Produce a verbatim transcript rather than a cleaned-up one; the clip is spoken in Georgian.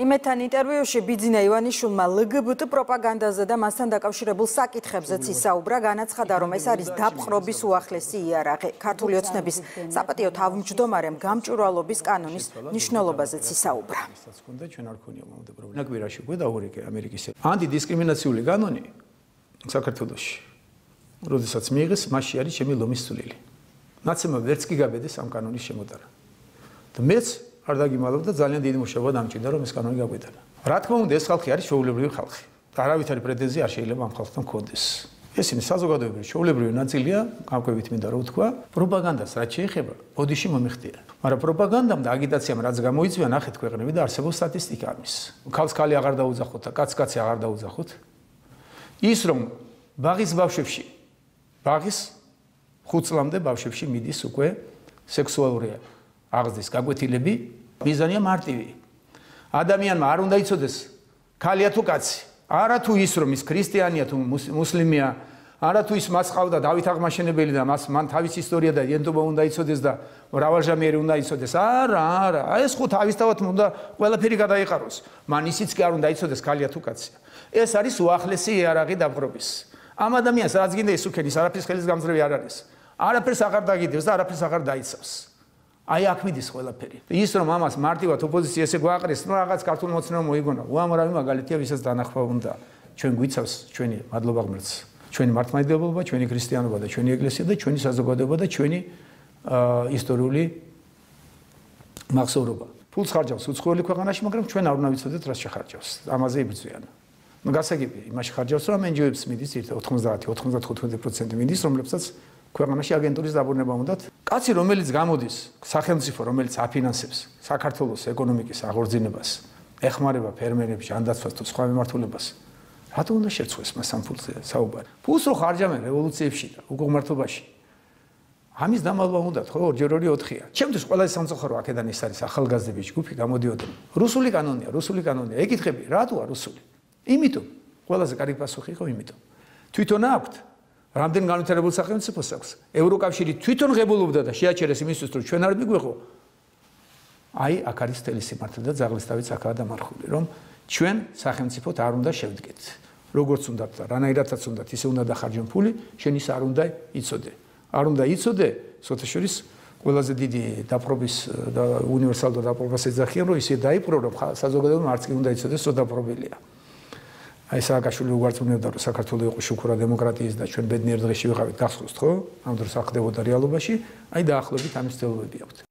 Иметан интервьюши Бидзина Иванишვილმა ЛＧБТ პროპაგანდაზე და მასთან დაკავშირებულ საკითხებზეც ისაუბრა, განაცხადა, რომ ეს არის დაპყრობის უახლესი იარაღი. Ქართული ოცნების საპატიო თავმჯდომარემ გამჭვირვალობის კანონის მნიშვნელობაზეც ისაუბრა. ნაკვირაში გვედაურიკე ამერიკის ანტიდისკრიმინაციული კანონი საქართველოში. როდესაც მიიღეს, მასში არის ჩემი ლომის წვლილი. Ნაცემ ვერც კი გაბედეს ამ კანონის შემოტანა. და მეც Ардаги Маловда, зале дедим ушева дамчи даром из канона габитана. Радко он дес халки, яриш шоулебрюи халки. Таравитари претензии аршейле мам халтан кодис. Если не сразу гадовибри, шоулебрюи нацилия, какой вид мидарутка, пропаганда срачехеба, одишима мехтия. Мара пропагандам да агитациям разгамоицве нахет кверневи да арсебо статистика мис. Калскали агарда узахота, кацкаци агарда узахот. Исром багис бавшевши, багис хуцламде бавшевши мидис укве сексуалурия. Агздис, как бы ты леби, мизания мартиви. Адамиян марун дайцодес. Калияту каци. Арату исром из христианияту муслимия. Арату из масхавда. Давид агмашене белида. Мас мантавис история да. Ендуба он дайцодес да. Раважамери он дайцодес. Ара, ара. А эс хот авистават мунда. Вела перегадая харус. Манисицки арун дайцодес. Калияту каци. Эс арис уахлеси яраги дабробис. Амадамиян саразгинде исукенис. Арапис халис гамзреви ярарис. Арапис агардагидевс. Арапис агардайцавс. Ай, акмидис холапери. История мамас Мартива, то позиция се гуакрес, но агат картун моцнем моигона. Уамарави магалетия висес данахваунда. Чуен гуицавс, чуени адлобагмерц, чуени мартмайдеболба, чуени христианобада, чуени еглесида, чуени сазогодебада, чуени историули максоруба. Пулс харджавс, уцхоли куаганаши маграм, чуен аурнавицодет рас чахарджавс. Амазе ибзуяна. Но гасагиби, имаш харджавс рам энджиуипс мидис, отхмздати, отхмздат ხუთმოცდათხუთმეტი მიდis, რომლებსაც ქვეყანაში აგენტურის დაბრუნება უნდათ. Კაცი, რომელიც გამოდის სახელმწიფო, რომელიც აფინანსებს საქართველოს ეკონომიკის აღორძინებას, ეხმარება ფერმერებს, ჟანდაცვას თუ სხვა მიმართულებას, რატო უნდა შეცვლოს მას ამ ფულზე საუბარი? ფულს რო ხარჯავენ რევოლუციებში და უკუღმართობაში. ამის დამალვა უნდათ, ხო, ორჯერ ორი ოთხია. ჩემთვის ყველაზე სამწუხარო აქედან ის არის ახალგაზრდების ჯგუფი გამოდიოდნენ. რუსული კანონია, რუსული კანონია. ეკითხები, რატოა რუსული? იმიტომ, ყველაზე კარგი პასუხი იყო იმიტომ. თვითონ აქვს Рамден განვითარებულ სახელმწიფოს აქვს. Ევროკავშირი თვითონ ღებულობდა და შეაჩერეს იმისთვის, რომ ჩვენ არ მიგვეღო. Აი, აქ არის თელი სიმართლე და ძაღლისთავიც აქაა დამარხული, რომ ჩვენ სახელმწიფოთ არ უნდა შევდგეთ. Როგორც უნდა და რანაირადაც უნდა, ისე უნდა დახარჯონ ფული, შენ ის არ უნდა იცოდე. არ უნდა იცოდე, სოთაშორის ყველაზე დიდი დაპრობის და უნივერსალურ დაპრობას ეძახიან, რომ ისე დაიპრო, რომ საზოგადოებამ არც კი უნდა იცოდეს, სო დაპრობელია. Ай саакашвили უგარწმუნებდა, რომ საქართველოს იყო შუქურა დემოკრატიის და ჩვენ ბედნიერ დღეში ვიყავით გახსოვს, ხო? ამ დროს ახდებოდა რეალობაში, აი დაახლოებით ამის ცდილობები აქვს.